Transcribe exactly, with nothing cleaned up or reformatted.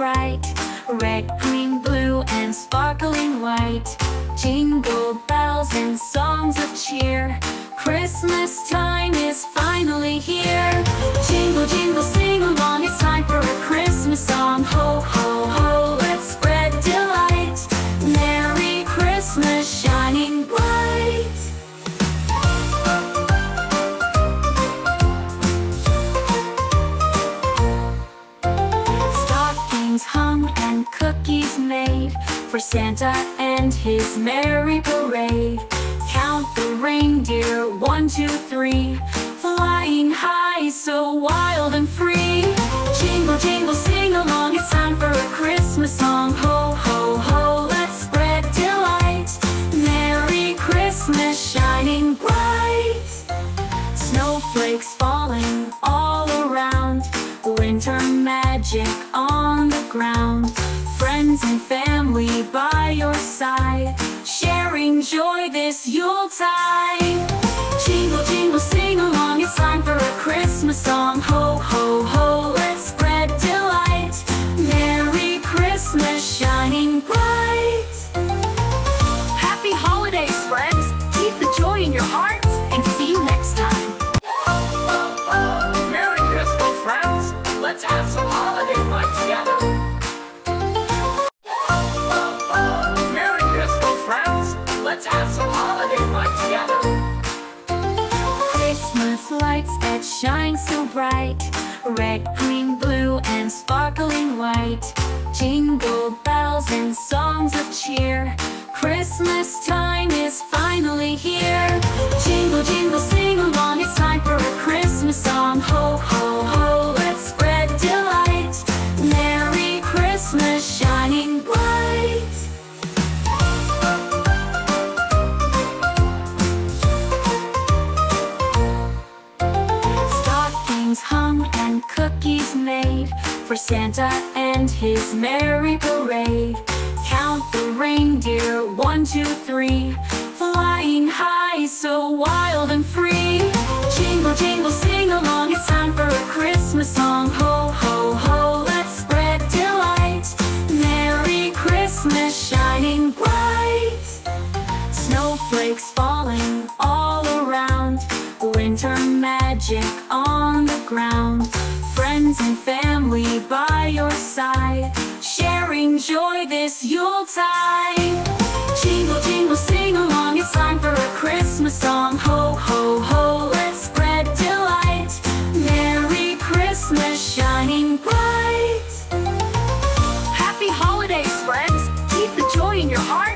bright, red, green, blue, and sparkling white. Jingle bells and songs of cheer, Christmas time is finally here. Jingle, jingle, sing along, it's time for a Christmas song. Ho, ho, ho, let's spread delight. Merry Christmas, shining bright. Stockings hung and cookies made for Santa and his merry parade. Count the reindeer, one, two, three, flying high, so wild and free. Jingle, jingle, sing along, it's time for a Christmas song. Ho, ho, ho, let's spread delight. Merry Christmas, shining bright. Snowflakes falling all around, winter magic on the ground. Friends and family by your side, sharing joy this Yuletide. Jingle, jingle, sing along, it's time for a Christmas song. Ho, ho, ho, let's spread delight. Merry Christmas, shining bright. Happy holidays, friends. Keep the joy in your hearts, and see you next time. Merry Christmas, friends. Let's have some holiday fun together. Let's have some holiday fun together. Christmas lights that shine so bright, red, green, blue, and sparkling white. Jingle bells and songs of cheer, Christmas time is finally here. Jingle, jingle, sing along, it's time for a Christmas song. Ho, ho, ho, let's spread delight. Merry Christmas, shining bright. Hung and cookies made for Santa and his merry parade. Count the reindeer, one, two, three, flying high, so wild and free. Jingle, jingle, sing along, it's time for a Christmas song. Ho, ho, ho, let's spread delight. Merry Christmas, shining bright. Snowflakes falling all around, winter magic on the ground. Friends and family by your side, sharing joy this Yuletide. Jingle, jingle, sing along, it's time for a Christmas song. Ho, ho, ho, let's spread delight. Merry Christmas, shining bright. Happy holidays, friends. Keep the joy in your heart.